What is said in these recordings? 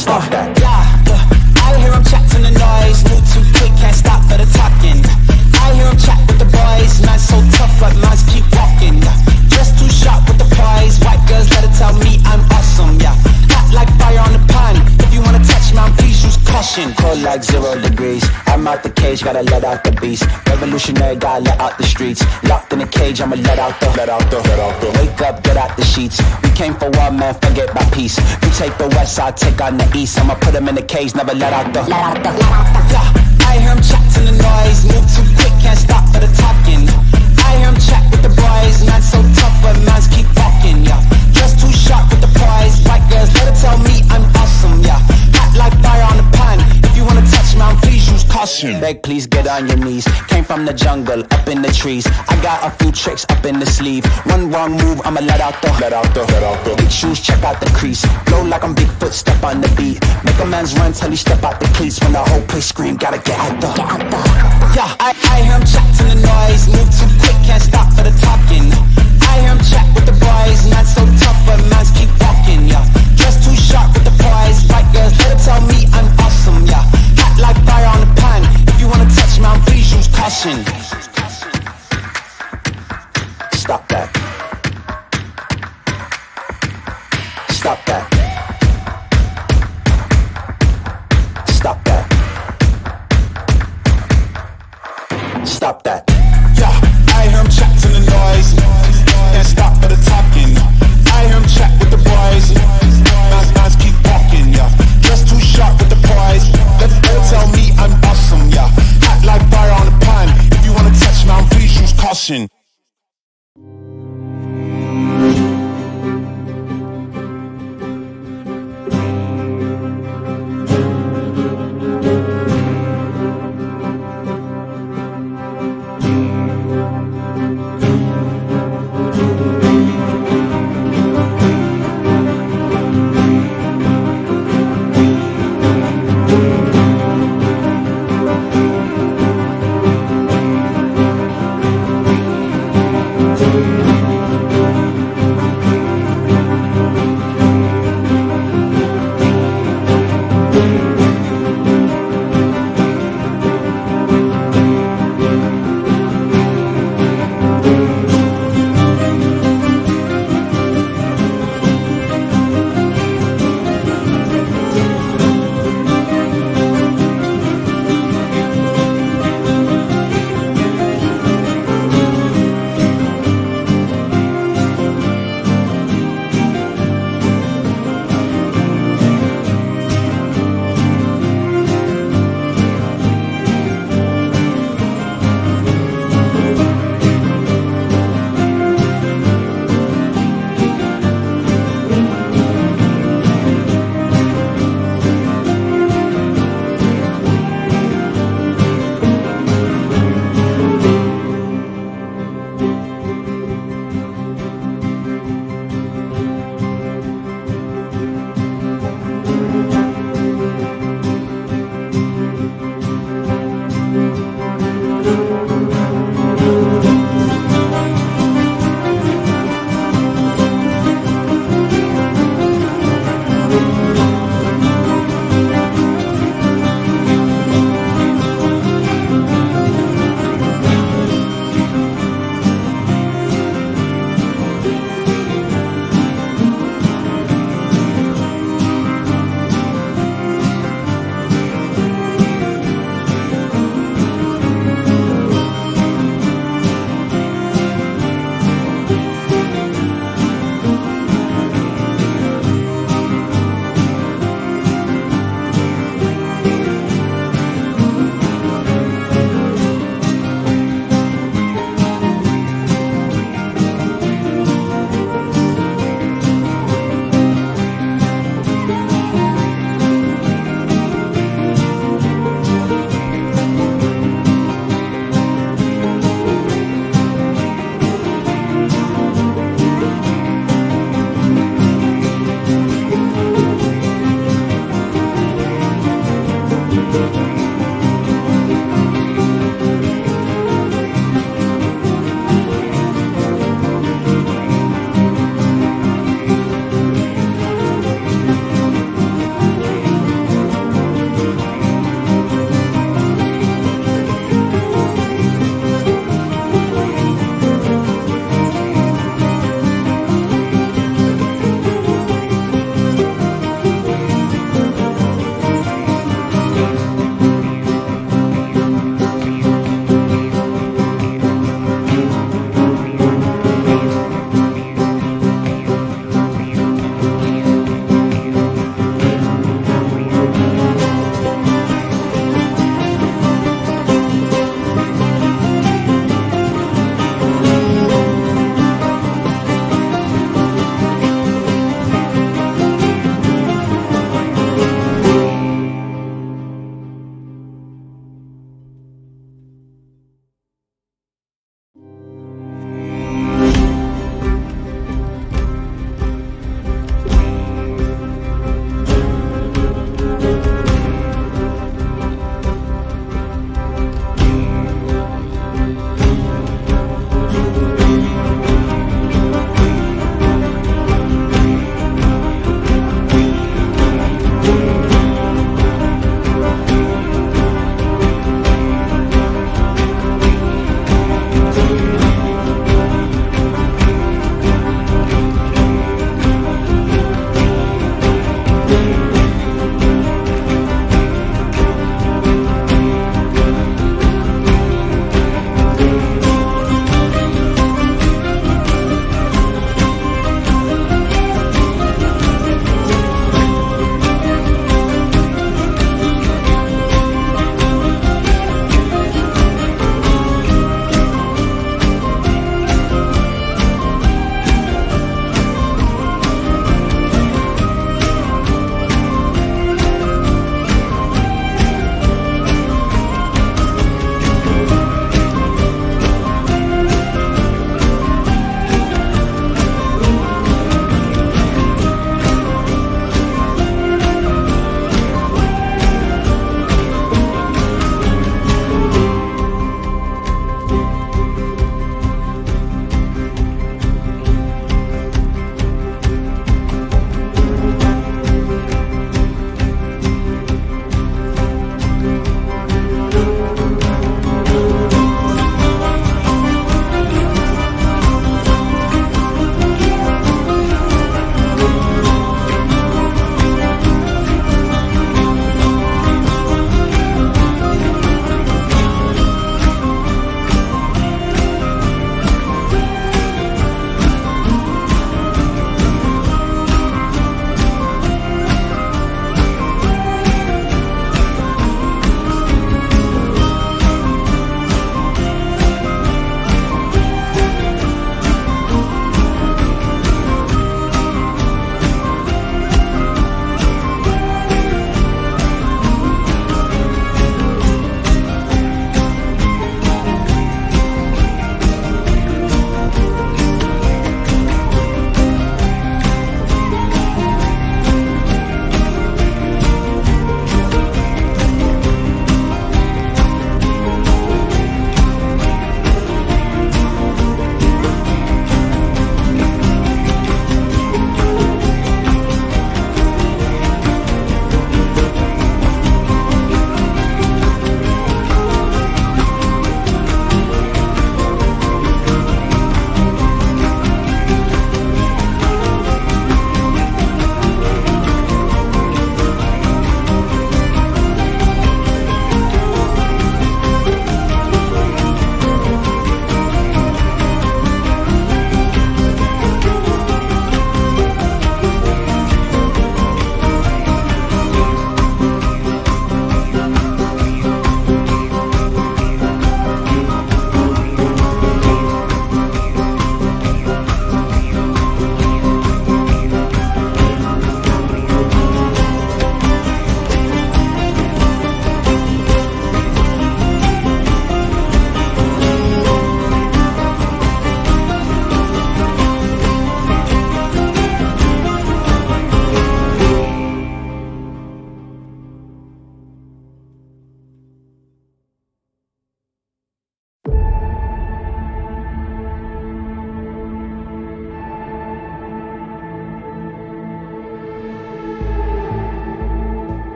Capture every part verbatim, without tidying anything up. stop uh, that. Yeah, uh, I hear them chat from the noise. Move too quick, can't stop for the talking. I hear them chat with the boys. Not so tough, but lines keep walking. Just too sharp with the prize. White girls, let it tell me I'm awesome. Yeah, hot like fire on the pond. If you wanna touch mine, please use caution. Cold like zero degrees. I'm out the cage, gotta let out the beast. Revolutionary, gotta let out the streets. Locked in a cage, I'ma let out the let out the let out the wake up, get out the sheets. We came for one man, forget my peace. You take the west, I'll take on the east. I'ma put him in the cage, never let out the let out the let out the yeah. I hear him chatting the noise. Move too quick, can't stop for the talking. I hear him chat with the boys. Not so tough, but minds keep walking, yeah. Just too sharp with the prize. White girls, let her tell me I'm awesome, yeah. Hot like fire on the pan. If you wanna touch mine, please use caution. Beg, please get on your knees. Came from the jungle, up in the trees. I got a few tricks up in the sleeve. One wrong move, I'ma let out the let out the let out the big shoes, check out the crease. Blow like I'm Bigfoot, step on the beat. Make a man's run till he step out the cleats. When the whole place scream, gotta get out the get out the yeah. I, I hear him chatting the noise. Move too quick, can't stop for the talking. I hear him chat with the boys. Not so tough, but minds keep walking, yeah. Just too sharp with the prize. White girls, let her tell me I'm awesome, yeah. Hot like fire on the pan. If you wanna touch mine, please use caution. Stop that. Stop that. Stop that. Stop that. Yeah, I hear him chat to the noise. Can't stop for the talking. I hear him chat with the boys. Nice, nice, keep walking, yeah. Just too sharp with the prize. Let them tell me I'm awesome, yeah. Hot like fire on the pan. If you wanna touch mine, please use caution.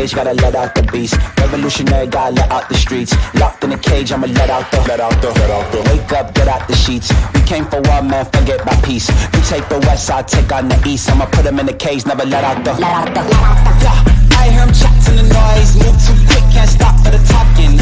page, gotta let out the beast. Revolutionary, gotta let out the streets. Locked in a cage, I'ma let out the, let out the, let out the. Wake up, get out the sheets. We came for war, man, forget my peace. You take the west, I take on the east. I'ma put them in a cage, never let out the, let out the, let out the. Yeah, I hear him chat to the noise. Move too quick, can't stop for the talking.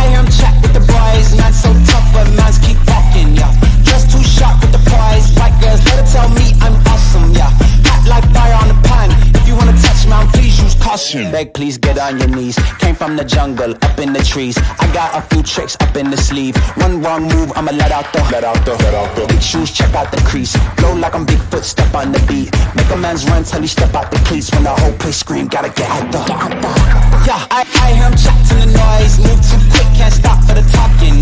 I hear him chat with the boys. Man so tough, but man's keep walking, yeah. Just too sharp with the prize. White girls, let her tell me I'm awesome, yeah. Hot like fire on the pan. If you wanna touch me, please use caution. Beg, please get on your knees. Came from the jungle, up in the trees. I got a few tricks up in the sleeve. One wrong move, I'ma let out the, let out the, let out the. Big shoes, check out the crease. Blow like I'm Bigfoot, step on the beat. Make a man's run till he step out the cleats. When the whole place scream, gotta get out the, get out the. Yeah, I, I hear him chat to the noise. Move too quick, can't stop for the talking.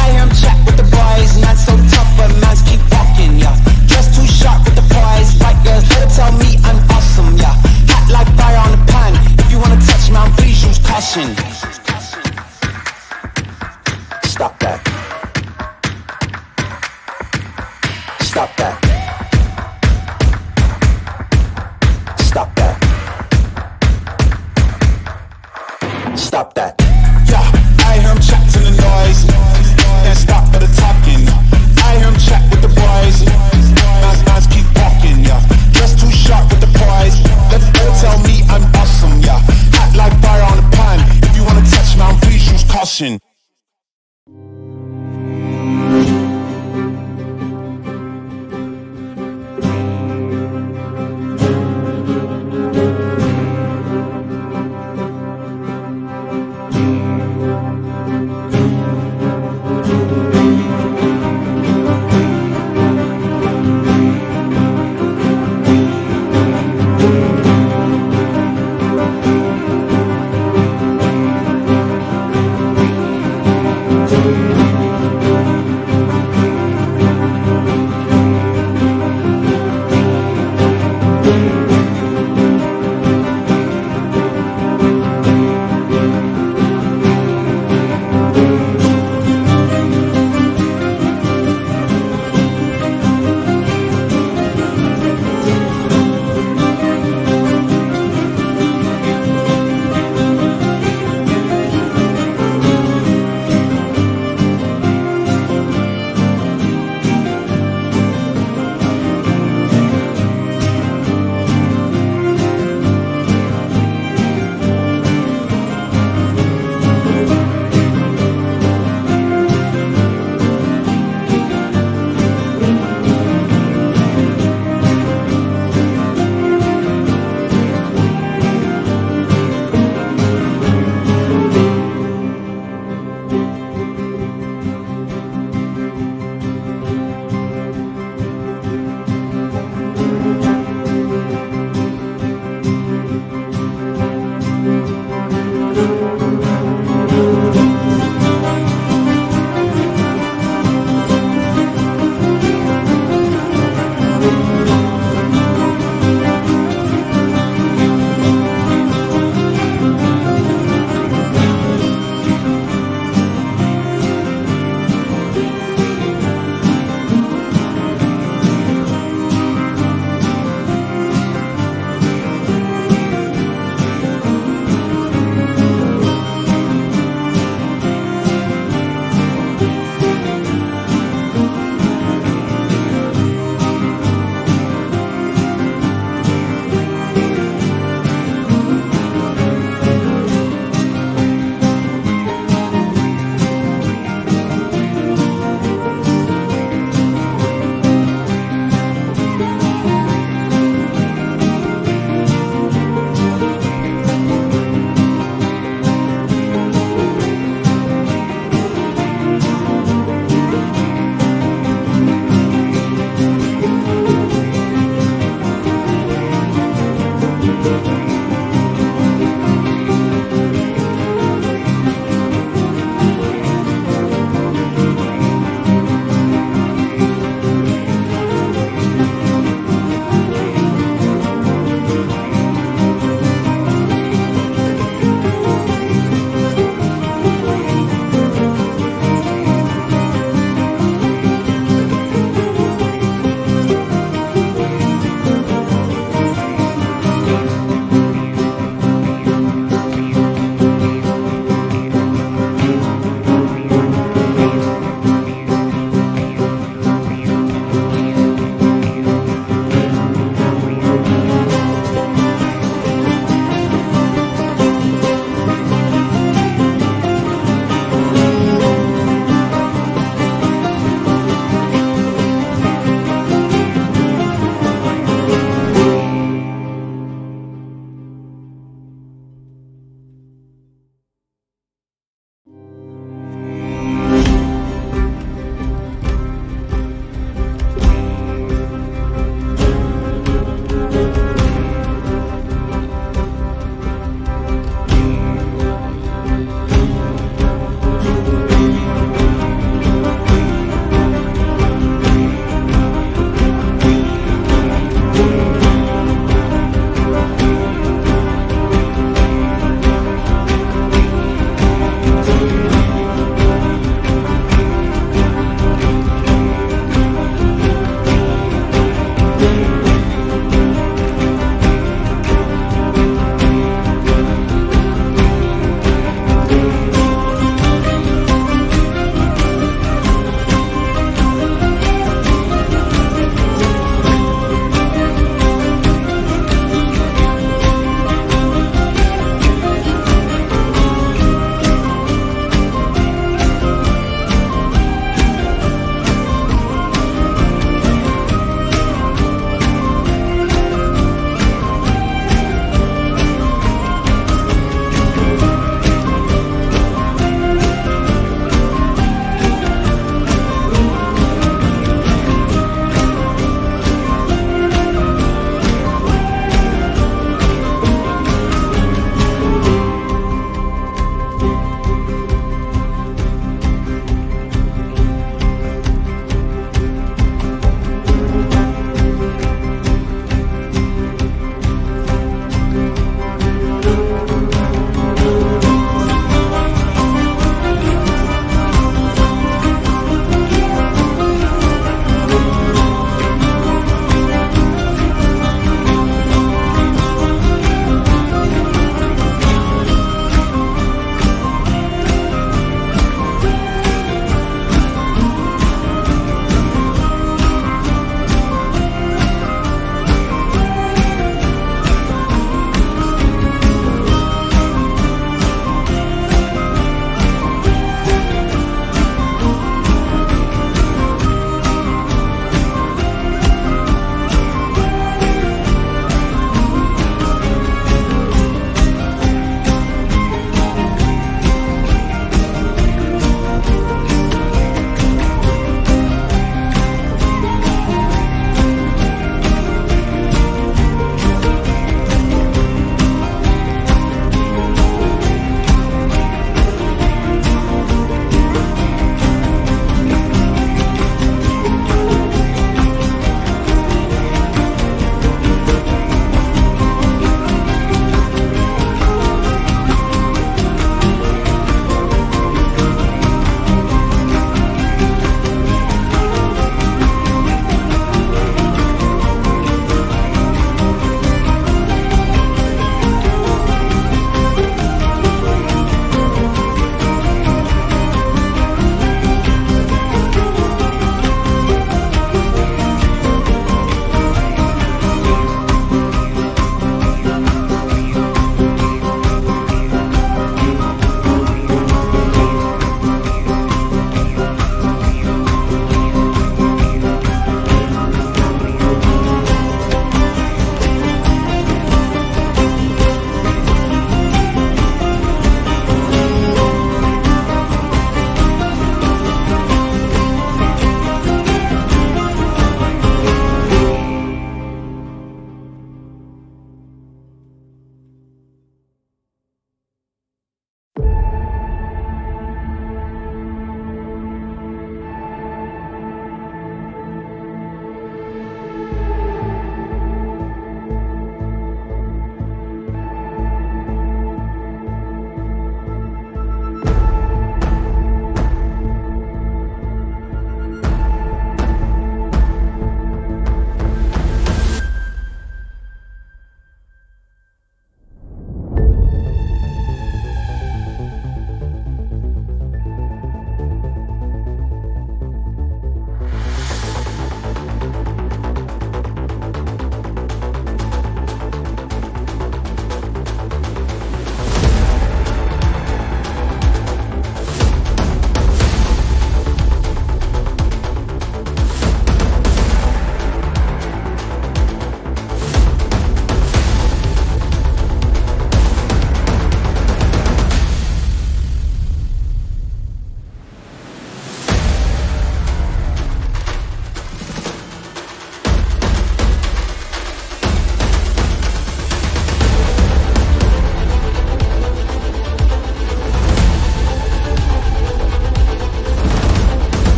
I hear him chat with the boys. Not so tough, but man's keep walking, yeah. Just too sharp with the prize. White girls, let her tell me I'm awesome, yeah. Hot like fire on the pan. If you wanna touch me, please use caution. Stop that. Stop that. Stop that. Stop that. Yeah, I hear him chat to the noise. Can't stop for the talking. I hear him chat with the boys. Nas, nas, keep walking, yeah. Just too sharp with the prize. Let them tell me I'm awesome, yeah. Hot like fire on the pan. If you wanna touch me, please use caution.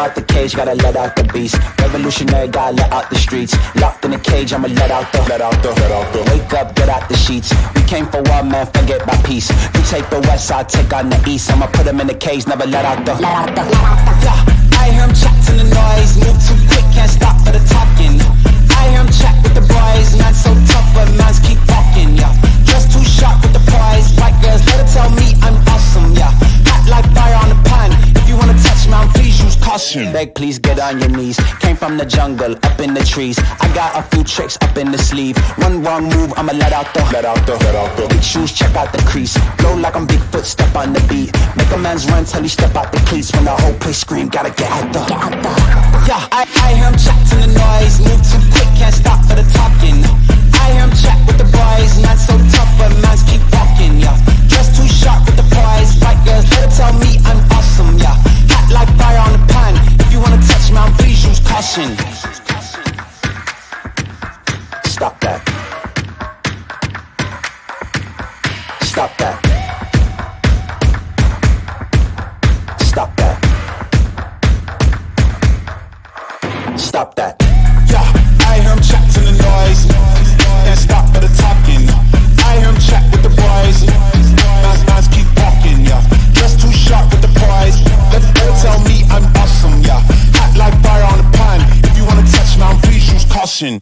out the cage, gotta let out the beast. Revolutionary, gotta let out the streets. Locked in a cage, I'ma let out the, let out the, let out the. Wake up, get out the sheets. We came for war, man, forget my peace. You take the west side, take on the east. I'ma put them in the cage, never let out the, let out the, let out the. Yeah, I hear him chat to the noise. Move too quick, can't stop for the talking. I hear him chat with the boys. Man so tough, but mans keep talking, yeah. Just too sharp with the prize. White girls, let her tell me I'm awesome, yeah. Hot like fire on the pan. If you wanna touch me, please use caution. Beg, please get on your knees. Came from the jungle, up in the trees. I got a few tricks up in the sleeve. One wrong move, I'ma let out the, let out the, let out the. Big shoes, check out the crease. Blow like I'm Bigfoot, step on the beat. Make a man's run till he step out the cleats. When the whole place scream, gotta get out the, get out the. Yeah, I, I hear him chat to the noise. Move too quick, can't stop for the talking. I hear him chat with the boys. Not so tough, but mans keep walking, yeah. Just too sharp with the prize. White girls, let her tell me I'm awesome, yeah. Hot like fire on the pan. If you wanna touch me, I'm please use caution. Stop that. Stop that. Stop that. Stop that. Yeah, I hear him chat to the noise. Can't stop for the talking. I hear him chat with the boys. Nas, nas, keep walking, yeah. Just too sharp with the prize. Let her tell me I'm awesome, yeah. Hot like fire on the pan. If you wanna touch me, I'm please use caution.